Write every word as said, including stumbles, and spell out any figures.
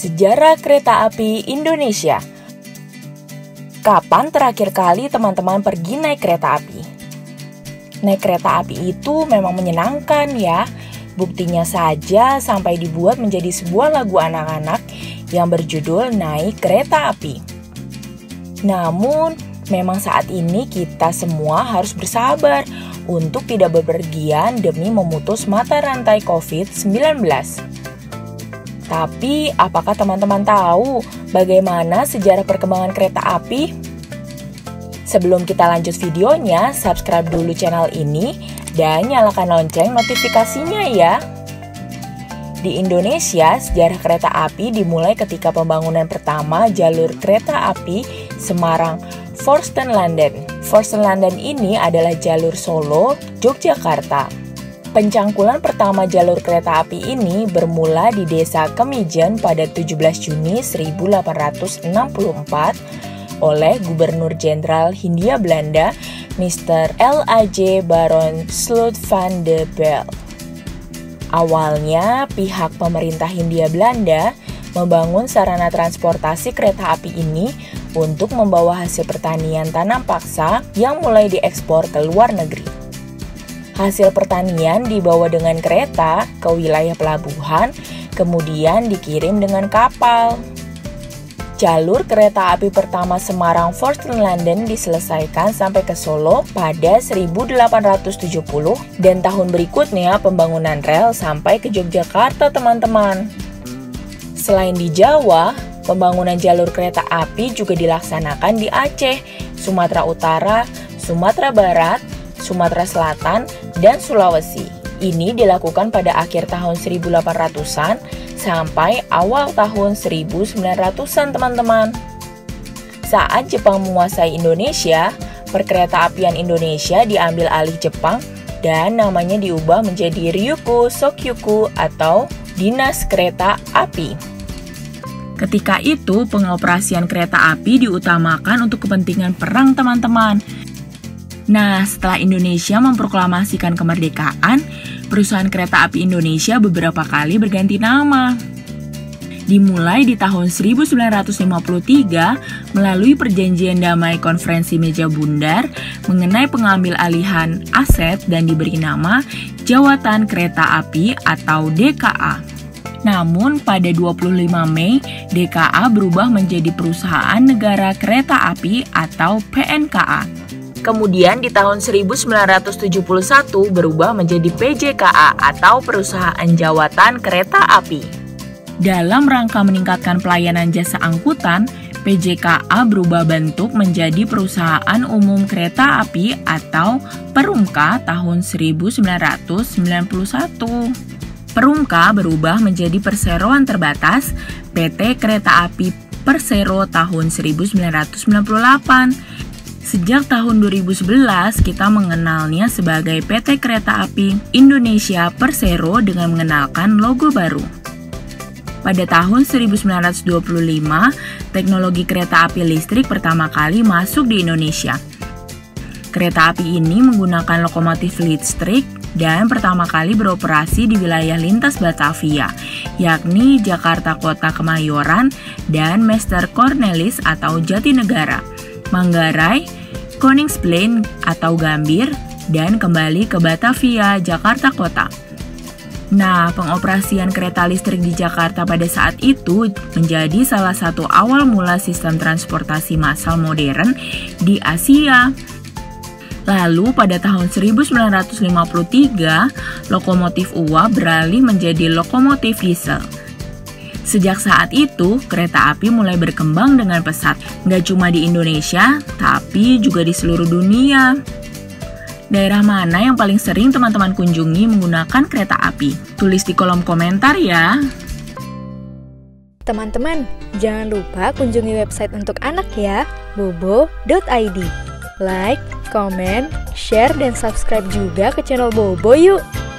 Sejarah Kereta Api Indonesia. Kapan terakhir kali teman-teman pergi naik kereta api? Naik kereta api itu memang menyenangkan ya. Buktinya saja sampai dibuat menjadi sebuah lagu anak-anak yang berjudul Naik Kereta Api. Namun, memang saat ini kita semua harus bersabar untuk tidak bepergian demi memutus mata rantai covid sembilan belas. Tapi, apakah teman-teman tahu bagaimana sejarah perkembangan kereta api? Sebelum kita lanjut videonya, subscribe dulu channel ini dan nyalakan lonceng notifikasinya ya. Di Indonesia, sejarah kereta api dimulai ketika pembangunan pertama jalur kereta api Semarang-Vorstenlanden. Vorstenlanden ini adalah jalur Solo, Yogyakarta. Pencangkulan pertama jalur kereta api ini bermula di desa Kemijen pada tujuh belas Juni seribu delapan ratus enam puluh empat oleh Gubernur Jenderal Hindia Belanda, Mister L A J Baron Sloet van de Beele. Awalnya, pihak pemerintah Hindia Belanda membangun sarana transportasi kereta api ini untuk membawa hasil pertanian tanam paksa yang mulai diekspor ke luar negeri. Hasil pertanian dibawa dengan kereta ke wilayah pelabuhan, kemudian dikirim dengan kapal. Jalur kereta api pertama Semarang-Vorstenlanden diselesaikan sampai ke Solo pada seribu delapan ratus tujuh puluh dan tahun berikutnya pembangunan rel sampai ke Yogyakarta, teman-teman. Selain di Jawa, pembangunan jalur kereta api juga dilaksanakan di Aceh, Sumatera Utara, Sumatera Barat, Sumatera Selatan, dan Sulawesi. Ini dilakukan pada akhir tahun seribu delapan ratusan sampai awal tahun seribu sembilan ratusan, teman-teman. Saat Jepang menguasai Indonesia, perkeretaapian Indonesia diambil alih Jepang dan namanya diubah menjadi Ryukyu Shokyuiku atau Dinas Kereta Api. Ketika itu, pengoperasian kereta api diutamakan untuk kepentingan perang, teman-teman. Nah, setelah Indonesia memproklamasikan kemerdekaan, perusahaan kereta api Indonesia beberapa kali berganti nama. Dimulai di tahun seribu sembilan ratus lima puluh tiga melalui perjanjian damai Konferensi Meja Bundar mengenai pengambilalihan aset dan diberi nama Jawatan Kereta Api atau D K A. Namun pada dua puluh lima Mei, D K A berubah menjadi Perusahaan Negara Kereta Api atau P N K A. Kemudian di tahun seribu sembilan ratus tujuh puluh satu berubah menjadi P J K A atau Perusahaan Jawatan Kereta Api. Dalam rangka meningkatkan pelayanan jasa angkutan, P J K A berubah bentuk menjadi Perusahaan Umum Kereta Api atau Perumka tahun seribu sembilan ratus sembilan puluh satu. Perumka berubah menjadi Perseroan Terbatas P T Kereta Api Persero tahun seribu sembilan ratus sembilan puluh delapan. Sejak tahun dua ribu sebelas, kita mengenalnya sebagai P T Kereta Api Indonesia Persero dengan mengenalkan logo baru. Pada tahun seribu sembilan ratus dua puluh lima, teknologi kereta api listrik pertama kali masuk di Indonesia. Kereta api ini menggunakan lokomotif listrik dan pertama kali beroperasi di wilayah lintas Batavia, yakni Jakarta Kota Kemayoran dan Master Cornelis atau Jatinegara, Manggarai, Koningsplein atau Gambir, dan kembali ke Batavia, Jakarta Kota. Nah, pengoperasian kereta listrik di Jakarta pada saat itu menjadi salah satu awal mula sistem transportasi massal modern di Asia. Lalu pada tahun seribu sembilan ratus lima puluh tiga, lokomotif uap beralih menjadi lokomotif diesel. Sejak saat itu, kereta api mulai berkembang dengan pesat, nggak cuma di Indonesia, tapi juga di seluruh dunia. Daerah mana yang paling sering teman-teman kunjungi menggunakan kereta api? Tulis di kolom komentar ya. Teman-teman, jangan lupa kunjungi website untuk anak ya, bobo titik i d. Like, comment, share, dan subscribe juga ke channel Bobo yuk!